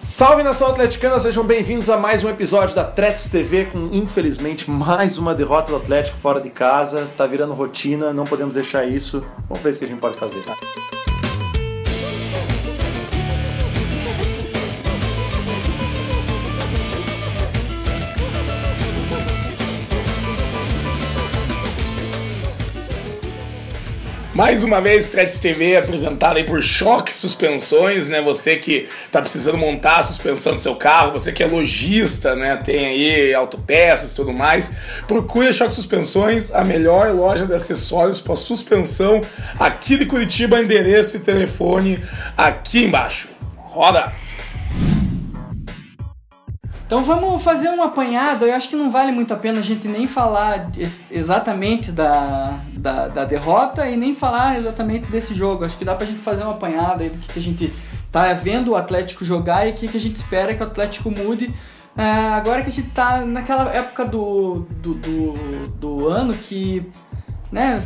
Salve, nação atleticana, sejam bem-vindos a mais um episódio da Trétis TV com, infelizmente, mais uma derrota do Atlético fora de casa. Tá virando rotina, não podemos deixar isso. Vamos ver o que a gente pode fazer. Mais uma vez, Trétis TV apresentada aí por Choque Suspensões, né? Você que tá precisando montar a suspensão do seu carro, você que é lojista, né? Tem aí autopeças e tudo mais. Procure a Choque Suspensões, a melhor loja de acessórios para suspensão aqui de Curitiba. Endereço e telefone aqui embaixo. Roda! Então vamos fazer um apanhado. Eu acho que não vale muito a pena a gente nem falar exatamente da derrota e nem falar exatamente desse jogo. Acho que dá pra gente fazer um apanhado aí do que a gente tá vendo o Atlético jogar e o que a gente espera que o Atlético mude. Agora que a gente tá naquela época do ano que, né,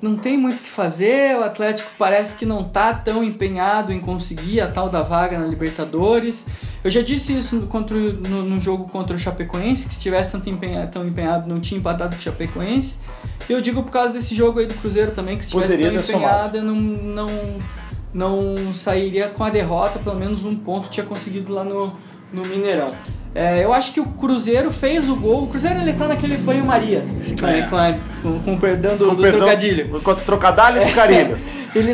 não tem muito o que fazer, o Atlético parece que não tá tão empenhado em conseguir a tal da vaga na Libertadores. Eu já disse isso no jogo contra o Chapecoense, que se tivesse tão empenhado não tinha empatado com o Chapecoense. E eu digo por causa desse jogo aí do Cruzeiro também, que se tivesse tão empenhado não sairia com a derrota, pelo menos um ponto tinha conseguido lá no Mineirão. Eu acho que o Cruzeiro fez o gol. O Cruzeiro, ele tá naquele banho-maria, né, com o perdão do trocadilho. Com o trocadalho do carilho. Ele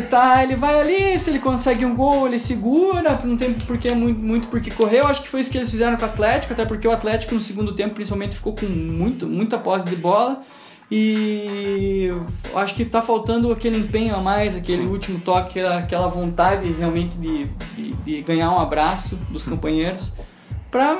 vai ali, se ele consegue um gol, ele segura, não tem muito por que correr. Eu acho que foi isso que eles fizeram com o Atlético, até porque o Atlético no segundo tempo, principalmente, ficou com muita posse de bola. E acho que tá faltando aquele empenho a mais, aquele Sim. último toque, aquela vontade realmente de ganhar um abraço dos companheiros para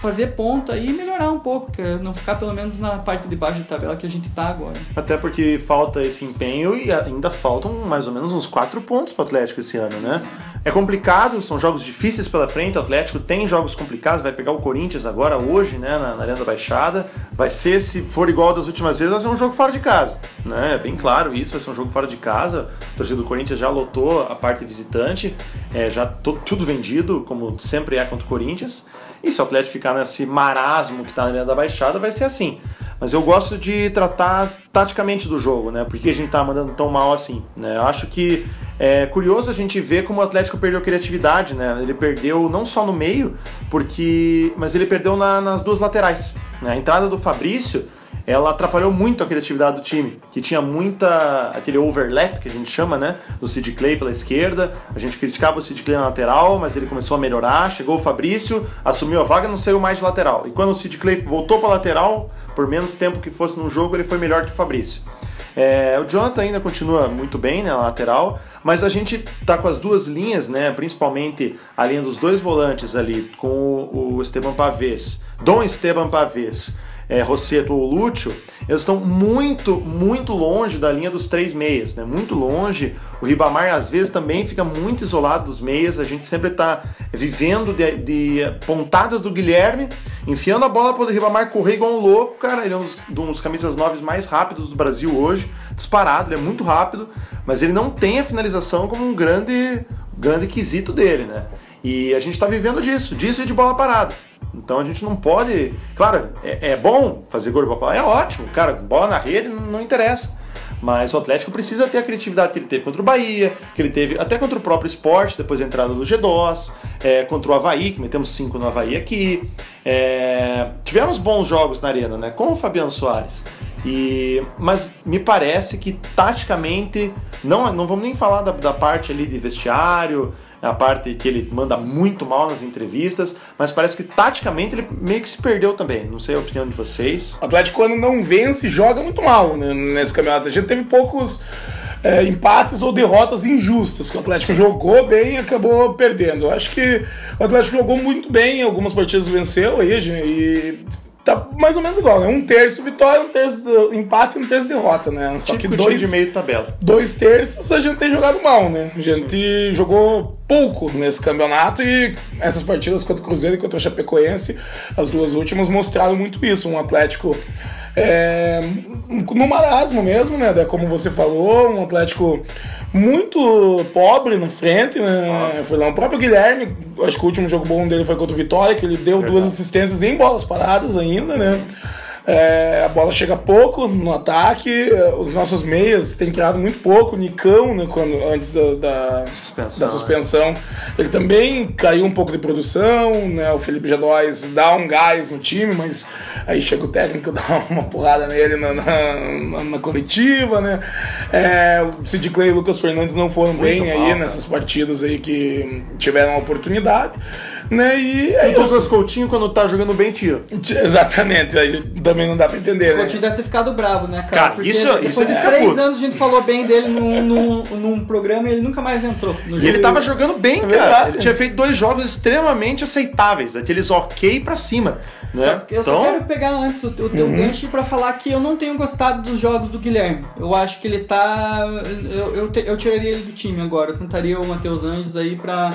fazer ponto aí e melhorar um pouco, não ficar pelo menos na parte de baixo da tabela que a gente tá agora. Até porque falta esse empenho e ainda faltam mais ou menos uns 4 pontos pro Atlético esse ano, né? É complicado, são jogos difíceis pela frente, o Atlético tem jogos complicados, vai pegar o Corinthians agora, hoje, né, na Arena da Baixada. Vai ser, se for igual das últimas vezes, vai ser um jogo fora de casa, né, é bem claro isso, vai ser um jogo fora de casa. A torcida do Corinthians já lotou a parte visitante, já tudo vendido, como sempre é contra o Corinthians. E se o Atlético ficar nesse marasmo que tá na Arena da Baixada, vai ser assim. Mas eu gosto de tratar taticamente do jogo, né? Porque a gente tá mandando tão mal assim, né? Eu acho que é curioso a gente ver como o Atlético perdeu criatividade, né? Ele perdeu não só no meio, mas ele perdeu nas duas laterais, né? A entrada do Fabrício, ela atrapalhou muito a criatividade do time, que tinha aquele overlap que a gente chama, né, do Cidclei pela esquerda. A gente criticava o Cidclei na lateral, mas ele começou a melhorar, chegou o Fabrício, assumiu a vaga, não saiu mais de lateral. E quando o Cidclei voltou para lateral, por menos tempo que fosse no jogo, ele foi melhor que o Fabrício. O Jonathan ainda continua muito bem, né, na lateral, mas a gente tá com as duas linhas, né, principalmente a linha dos dois volantes ali, com o Esteban Pavez, Rosseto ou Lúcio, eles estão muito, muito longe da linha dos 3 meias, né? Muito longe. O Ribamar, às vezes, também fica muito isolado dos meias. A gente sempre está vivendo de pontadas do Guilherme, enfiando a bola para o Ribamar correr igual um louco, cara. Ele é um dos camisas 9 mais rápidos do Brasil hoje, disparado, ele é muito rápido, mas ele não tem a finalização como um grande quesito dele, né? E a gente está vivendo disso e de bola parada. Então a gente não pode... Claro, é bom fazer gol pra bola, é ótimo, cara, bola na rede não interessa. Mas o Atlético precisa ter a criatividade que ele teve contra o Bahia, que ele teve até contra o próprio Sport, depois da entrada do Gedoss, contra o Avaí, que metemos 5 no Avaí aqui. Tivemos bons jogos na Arena, né, com o Fabiano Soares. Mas me parece que taticamente, não vamos nem falar da parte ali de vestiário, a parte que ele manda muito mal nas entrevistas, mas parece que taticamente ele meio que se perdeu também. Não sei a opinião de vocês. O Atlético, quando não vence, joga muito mal, né, nesse campeonato. A gente teve poucos empates ou derrotas injustas, que o Atlético jogou bem e acabou perdendo. Eu acho que o Atlético jogou muito bem, algumas partidas venceu e tá mais ou menos igual, né? Um terço vitória, um terço empate e um terço derrota, né? Só que dois de meio tabela. Dois terços a gente tem jogado mal, né? A gente Sim. jogou pouco nesse campeonato e essas partidas contra o Cruzeiro e contra o Chapecoense, as duas últimas, mostraram muito isso. Um Atlético no marasmo mesmo, né? Como você falou, um Atlético muito pobre na frente, né? Foi lá o próprio Guilherme, acho que o último jogo bom dele foi contra o Vitória, que ele deu duas assistências em bolas paradas ainda, né? A bola chega pouco no ataque, os nossos meias têm criado muito pouco, o Nicão, né, antes da suspensão, ele também caiu um pouco de produção, né, o Felipe Gedoss dá um gás no time, mas aí chega o técnico, dá uma porrada nele na coletiva, né, o Cidclei e o Lucas Fernandes não foram muito bem mal, aí nessas partidas aí que tiveram a oportunidade, né, e o Lucas Coutinho, quando tá jogando bem, tira. Exatamente, a gente também não dá pra entender, né? O Coutinho deve ter ficado bravo, né, cara? Porque depois de 3 anos a gente falou bem dele num programa e ele nunca mais entrou no jogo. E ele tava jogando bem, cara. Ele tinha feito 2 jogos extremamente aceitáveis, aqueles ok pra cima. Né? Eu só quero pegar antes o teu gancho pra falar que eu não tenho gostado dos jogos do Guilherme. Eu acho que ele tá... Eu tiraria ele do time agora. Eu tentaria o Matheus Anjos aí pra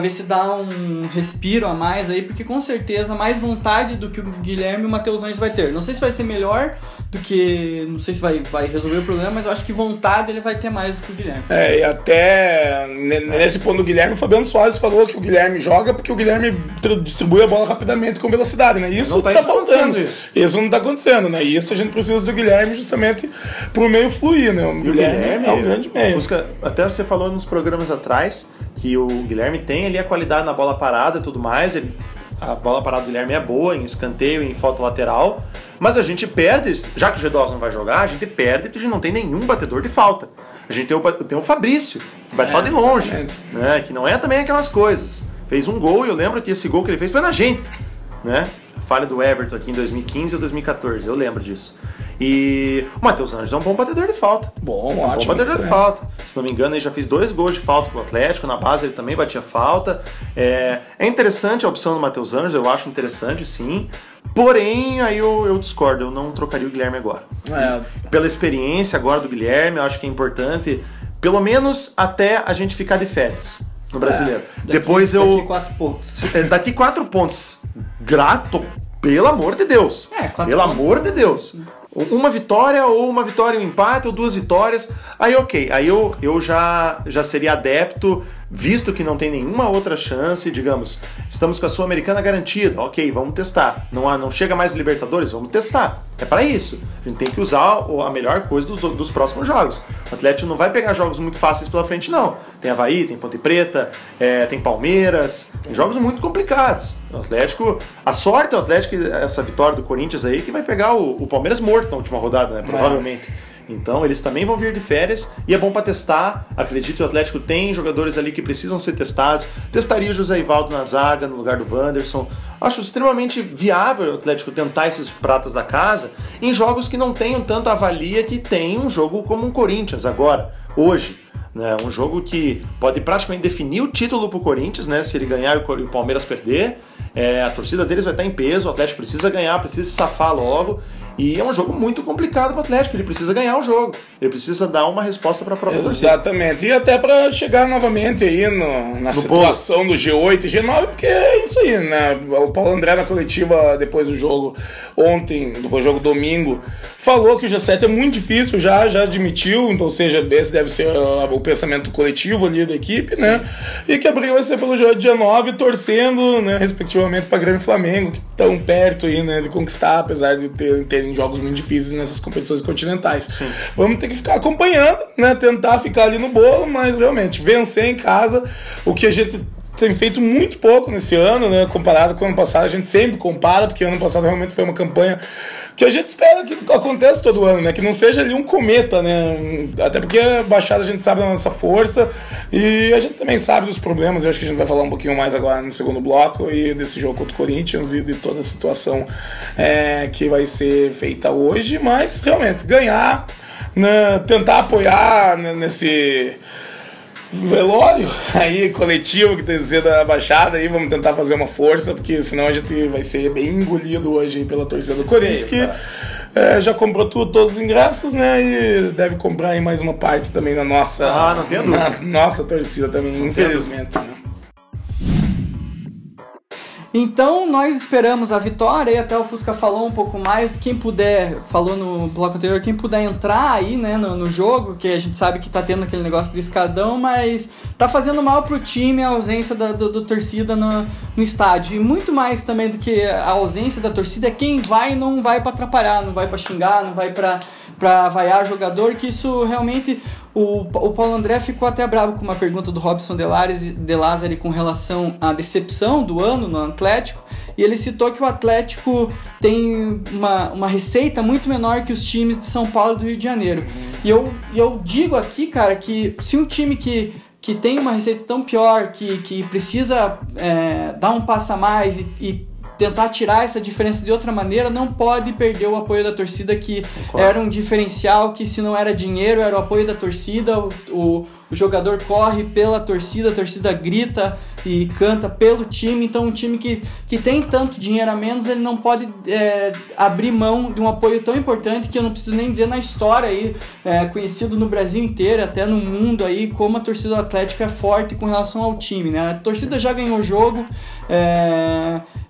ver se dá um respiro a mais aí, porque com certeza mais vontade do que o Guilherme e o Matheus Anjos vai ter. Não sei se vai ser melhor do que... Não sei se vai resolver o problema, mas eu acho que vontade ele vai ter mais do que o Guilherme. E até nesse ponto do Guilherme, o Fabiano Soares falou que o Guilherme joga porque o Guilherme distribui a bola rapidamente com velocidade, né? Isso não tá faltando. Isso não tá acontecendo, né? Isso a gente precisa do Guilherme justamente pro meio fluir, né? O Guilherme é um grande meio. Fusca, até você falou nos programas atrás que o Guilherme tem ali a qualidade na bola parada e tudo mais, a bola parada do Guilherme é boa em escanteio, em falta lateral, mas a gente perde, já que o Gedoss não vai jogar, a gente perde porque a gente não tem nenhum batedor de falta. A gente tem o Fabrício, que bate falta de longe, né, que não é também aquelas coisas. Fez um gol e eu lembro que esse gol que ele fez foi na gente, né? Falha do Everton aqui em 2015 ou 2014, eu lembro disso. E o Matheus Anjos é um bom batedor de falta. Ótimo. Bom batedor de falta. Se não me engano, ele já fez 2 gols de falta pro Atlético. Na base ele também batia falta. É interessante a opção do Matheus Anjos, eu acho interessante, sim. Porém, aí eu discordo, eu não trocaria o Guilherme agora. Pela experiência agora do Guilherme, eu acho que é importante, pelo menos até a gente ficar de férias no brasileiro. Daqui 4 pontos. Daqui 4 pontos. Grato, pelo amor de Deus. 4 pontos. Pelo amor de Deus. Uma vitória, ou uma vitória e um empate, ou 2 vitórias, aí ok, aí eu já seria adepto, visto que não tem nenhuma outra chance, digamos, estamos com a Sul-Americana garantida, ok, vamos testar, não chega mais Libertadores, vamos testar, é para isso, a gente tem que usar a melhor coisa dos próximos jogos, o Atlético não vai pegar jogos muito fáceis pela frente não, tem Avaí, tem Ponte Preta, tem Palmeiras, tem jogos muito complicados. O Atlético, a sorte é o Atlético, essa vitória do Corinthians aí, que vai pegar o Palmeiras morto na última rodada, né? Provavelmente. Então eles também vão vir de férias e é bom para testar. Acredito que o Atlético tem jogadores ali que precisam ser testados. Testaria o José Ivaldo na zaga, no lugar do Wanderson. Acho extremamente viável o Atlético tentar esses pratas da casa em jogos que não tenham tanta avalia que tem um jogo como o Corinthians agora, hoje. Um jogo que pode praticamente definir o título pro Corinthians, né? Se ele ganhar e o Palmeiras perder, a torcida deles vai estar em peso, o Atlético precisa ganhar, precisa se safar logo. E é um jogo muito complicado para o Atlético, ele precisa ganhar o jogo, ele precisa dar uma resposta para a própria torcida. Exatamente, e até para chegar novamente aí na situação do G8 e G9, porque é isso aí, né? O Paulo André na coletiva depois do jogo ontem, depois do jogo domingo, falou que o G7 é muito difícil, já admitiu, ou seja, esse deve ser o pensamento coletivo ali da equipe, né? Sim. E que a briga vai ser pelo G9, torcendo, né, respectivamente para Grêmio e Flamengo, que estão perto aí, né, de conquistar, apesar de terem jogos muito difíceis nessas competições continentais. Sim. Vamos ter que ficar acompanhando, né? Tentar ficar ali no bolo, mas realmente vencer em casa, o que a gente tem feito muito pouco nesse ano, né? Comparado com o ano passado, a gente sempre compara, porque ano passado realmente foi uma campanha que a gente espera que aconteça todo ano, né? Que não seja ali um cometa, né? Até porque a Baixada a gente sabe da nossa força e a gente também sabe dos problemas. Eu acho que a gente vai falar um pouquinho mais agora no segundo bloco e desse jogo contra o Corinthians e de toda a situação que vai ser feita hoje. Mas, realmente, ganhar, né? Tentar apoiar, né? Nesse velório aí coletivo que tem sido da Baixada aí, vamos tentar fazer uma força, porque senão a gente vai ser bem engolido hoje pela torcida do Corinthians, que já comprou todos os ingressos, né, e deve comprar aí mais uma parte também na nossa, nossa torcida também, infelizmente, né? Então nós esperamos a vitória, e até o Fusca falou um pouco mais, quem puder, falou no bloco anterior, quem puder entrar aí, né, no jogo, que a gente sabe que tá tendo aquele negócio do escadão, mas tá fazendo mal pro time a ausência da torcida no estádio, e muito mais também do que a ausência da torcida, quem vai não vai pra atrapalhar, não vai pra xingar, não vai pra vaiar jogador, que isso realmente... O Paulo André ficou até bravo com uma pergunta do Robson de Lázari com relação à decepção do ano no Atlético, e ele citou que o Atlético tem uma receita muito menor que os times de São Paulo e do Rio de Janeiro. E eu digo aqui, cara, que se um time que tem uma receita tão pior, que precisa dar um passo a mais e tentar tirar essa diferença de outra maneira, não pode perder o apoio da torcida, que era um diferencial, que se não era dinheiro, era o apoio da torcida, o jogador corre pela torcida, a torcida grita e canta pelo time. Então um time que tem tanto dinheiro a menos, ele não pode abrir mão de um apoio tão importante, que eu não preciso nem dizer na história aí, conhecido no Brasil inteiro, até no mundo aí, como a torcida do Atlético é forte com relação ao time, né? A torcida já ganhou o jogo,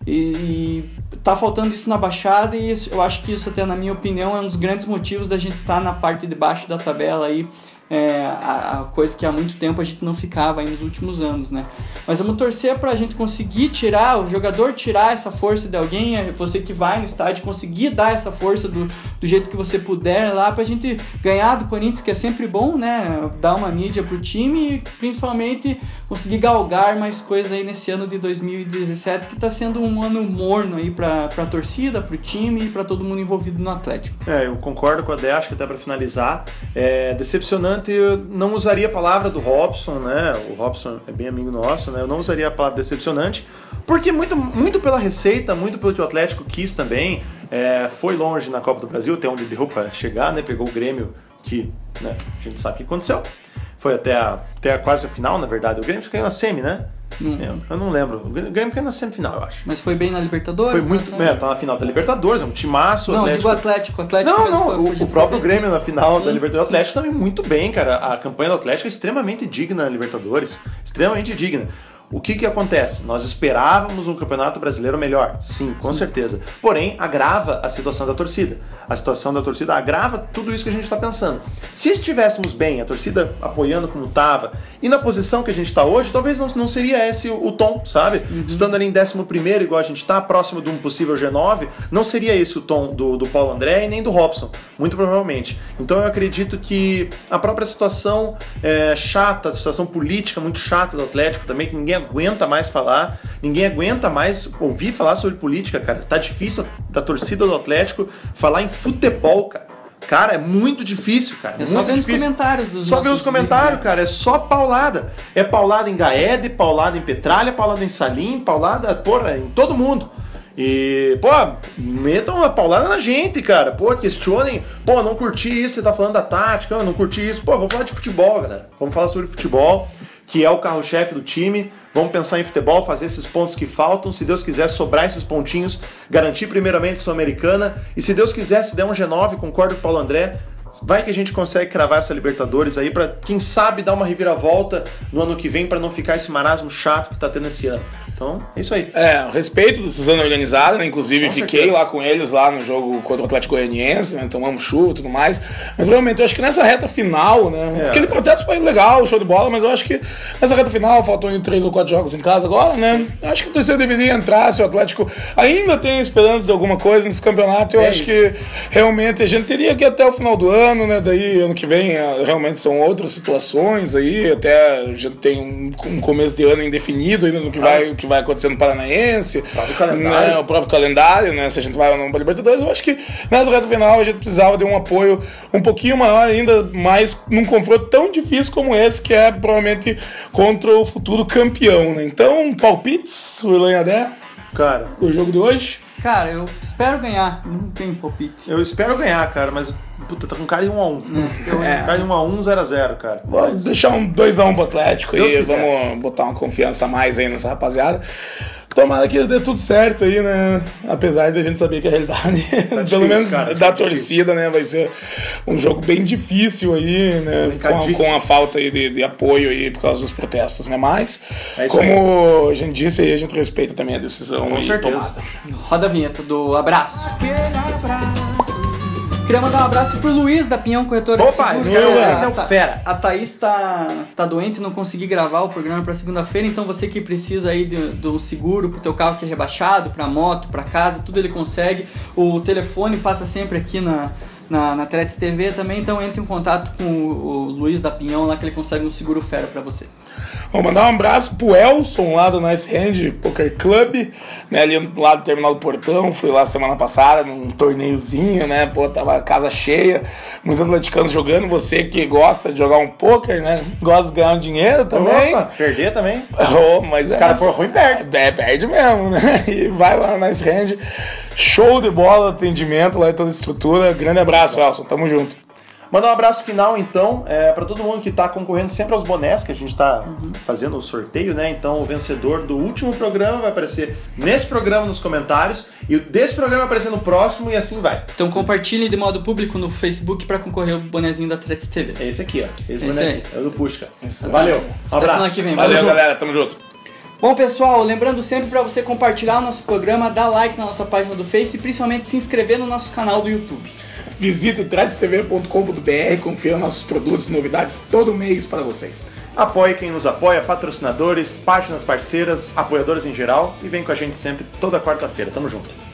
e tá faltando isso na Baixada, e isso, eu acho que isso, até na minha opinião, é um dos grandes motivos da gente estar na parte de baixo da tabela aí, a coisa que há muito tempo a gente não ficava aí nos últimos anos, né? Mas vamos torcer pra gente conseguir tirar, o jogador tirar essa força de alguém, você que vai no estádio, conseguir dar essa força do jeito que você puder lá, pra gente ganhar do Corinthians, que é sempre bom, né? Dar uma mídia pro time e principalmente conseguir galgar mais coisas aí nesse ano de 2017, que tá sendo um ano morno aí pra torcida, pro time e pra todo mundo envolvido no Atlético. Eu concordo com a Dé, acho que até pra finalizar, decepcionante. Eu não usaria a palavra do Robson, né? O Robson é bem amigo nosso, né? Eu não usaria a palavra decepcionante, porque muito pela receita, muito pelo que o Atlético quis também, foi longe na Copa do Brasil, até onde deu pra chegar, né? Pegou o Grêmio, que, né, a gente sabe o que aconteceu. Foi até quase a final, na verdade. O Grêmio caiu na semi, né? Eu não lembro. O Grêmio caiu na semifinal, eu acho. Mas foi bem na Libertadores? Foi muito. Tá na final da Libertadores, é um timaço. Não, Atlético. Digo Atlético. O próprio Grêmio na final da Libertadores. O Atlético também muito bem, cara. A campanha do Atlético é extremamente digna na Libertadores. Extremamente digna. O que acontece? Nós esperávamos um campeonato brasileiro melhor, sim, com certeza. Porém, agrava a situação da torcida. A situação da torcida agrava tudo isso que a gente está pensando. Se estivéssemos bem, a torcida apoiando como estava, e na posição que a gente está hoje, talvez não seria esse o tom, sabe? Uhum. Estando ali em 11º, igual a gente está, próximo de um possível G9, não seria esse o tom do Paulo André e nem do Robson, muito provavelmente. Então eu acredito que a própria situação chata, a situação política muito chata do Atlético também, que ninguém aguenta mais falar, ninguém aguenta mais ouvir falar sobre política, cara. Tá difícil da torcida do Atlético falar em futebol, cara. Cara, é muito difícil, cara. É só ver os comentários dos Só ver os comentários, cara. É só paulada. É paulada em Gaede, paulada em Petralha, paulada em Salim, paulada, porra, em todo mundo. E, pô, metam uma paulada na gente, cara. Pô, questionem. Pô, não curti isso, você tá falando da tática, não curti isso. Pô, vamos falar de futebol, galera. Vamos falar sobre futebol, que é o carro-chefe do time. Vamos pensar em futebol, fazer esses pontos que faltam. Se Deus quiser, sobrar esses pontinhos, garantir primeiramente Sul-Americana. E se Deus quiser, se der um G9, concordo com o Paulo André, vai que a gente consegue cravar essa Libertadores aí pra, quem sabe, dar uma reviravolta no ano que vem pra não ficar esse marasmo chato que tá tendo esse ano. Então, é isso aí. Respeito da decisão organizada, né? Inclusive, fiquei lá com eles lá no jogo contra o Atlético Goianiense, né? Tomamos chuva e tudo mais. Mas realmente, eu acho que nessa reta final, né? Aquele protesto foi legal, show de bola, mas eu acho que nessa reta final, faltam ainda 3 ou 4 jogos em casa agora, né? Eu acho que o torcedor deveria entrar, se o Atlético ainda tem esperança de alguma coisa nesse campeonato. Eu acho que realmente a gente teria que ir até o final do ano, né? Daí, ano que vem, realmente são outras situações aí. Até a gente tem um começo de ano indefinido ainda no que vai acontecer no Paranaense, né, o próprio calendário, né, se a gente vai ou não para a Libertadores. Eu acho que nessa reta final a gente precisava de um apoio um pouquinho maior ainda, mais num confronto tão difícil como esse, que é provavelmente contra o futuro campeão, né? Então, palpites, Willan e Adé, cara, do jogo de hoje? Cara, eu espero ganhar, não tem palpite. Eu espero ganhar, cara, mas puta, tá com cara de 1x1. Cara de 1x1, 0x0, cara. Vamos deixar um 2x1 pro Atlético aí, vamos botar uma confiança a mais aí nessa rapaziada. Tomara que dê tudo certo aí, né? Apesar de a gente saber que a realidade, tá difícil, pelo menos cara, da torcida, né? Vai ser um jogo bem difícil aí, né? Com a falta aí de apoio aí por causa dos protestos, né? Mas, é como aí a gente disse aí, a gente respeita também a decisão com certeza tomada. Roda a vinheta do abraço. Queria mandar um abraço pro Luiz da Pinhão, corretora de seguros. Esse é o fera. A Thaís tá doente, não consegui gravar o programa pra segunda-feira, então você que precisa aí do seguro pro teu carro que é rebaixado, pra moto, pra casa, tudo ele consegue. O telefone passa sempre aqui na Trétis TV também, então entre em contato com o Luiz da Pinhão lá que ele consegue um seguro fera pra você. Vou mandar um abraço pro Elson lá do Nice Hand Poker Club, né, ali do lado do Terminal do Portão. Fui lá semana passada num torneiozinho, né, pô, tava a casa cheia, muitos atleticanos jogando. Você que gosta de jogar um poker, né, gosta de ganhar um dinheiro também. Opa, perder também. Oh, mas os caras foram ruim, perde. É, perde mesmo, né, e vai lá no Nice Hand, show de bola, atendimento lá e toda a estrutura. Grande abraço, Elson, tamo junto. Mandar um abraço final, então, para todo mundo que está concorrendo sempre aos bonés, que a gente está fazendo o sorteio, né? Então, o vencedor do último programa vai aparecer nesse programa nos comentários, e desse programa vai aparecer no próximo, e assim vai. Então, compartilhem de modo público no Facebook para concorrer o bonézinho da Trétis TV. É esse aqui, ó. Esse boné aqui. É o do Fusca. Isso. Valeu. Um abraço. Até que vem. Valeu, galera. Tamo junto. Bom, pessoal, lembrando sempre para você compartilhar o nosso programa, dar like na nossa página do Face e principalmente se inscrever no nosso canal do YouTube. Visite tretistv.com.br, confira nossos produtos e novidades todo mês para vocês. Apoie quem nos apoia, patrocinadores, páginas parceiras, apoiadores em geral, e vem com a gente sempre toda quarta-feira. Tamo junto.